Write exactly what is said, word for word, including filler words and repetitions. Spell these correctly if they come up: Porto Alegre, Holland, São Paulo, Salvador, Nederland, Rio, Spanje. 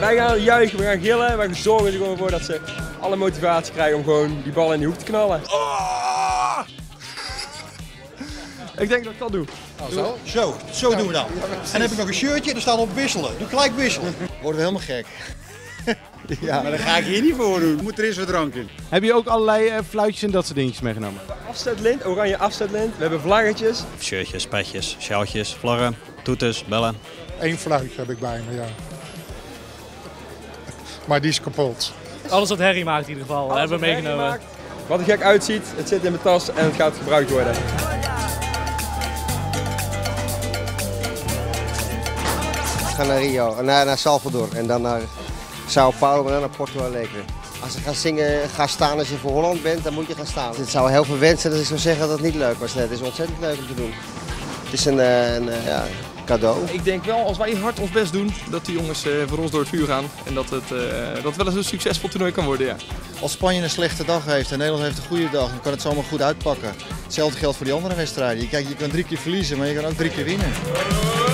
Wij gaan juichen, we gaan gillen en wij zorgen er gewoon voor dat ze alle motivatie krijgen om gewoon die bal in die hoek te knallen. Oh! Ik denk dat ik dat doe. Oh, zo? Zo, zo doen we dat. En dan heb ik nog een shirtje, er staat op wisselen. Doe gelijk wisselen. Worden we helemaal gek. Ja, maar dat ga ik hier niet voor doen. Moet er eerst wat drank in. Heb je ook allerlei uh, fluitjes en dat soort dingetjes meegenomen? Afstandlint, oranje afstandlint. We hebben vlaggetjes. Shirtjes, petjes, sjaaltjes, vlaggen, toeters, bellen. Eén fluitje heb ik bij me, ja. Maar die is kapot. Alles wat herrie maakt in ieder geval, alles hebben we meegenomen. Maakt, wat er gek uitziet, het zit in mijn tas en het gaat gebruikt worden. We gaan naar Rio, naar, naar Salvador en dan naar São Paulo en dan naar Porto Alegre. Als ze gaan zingen, gaan staan als je voor Holland bent, dan moet je gaan staan. Het zou heel veel wensen dat ik zou zeggen dat het niet leuk was. Nee, het is ontzettend leuk om te doen. Het is een, een, een ja, cadeau. Ik denk wel, als wij hard ons best doen, dat die jongens voor ons door het vuur gaan. En dat het, uh, dat het wel eens een succesvol toernooi kan worden, ja. Als Spanje een slechte dag heeft en Nederland heeft een goede dag, dan kan het zomaar goed uitpakken. Hetzelfde geldt voor die andere wedstrijden. Kijk, je kan drie keer verliezen, maar je kan ook drie keer winnen.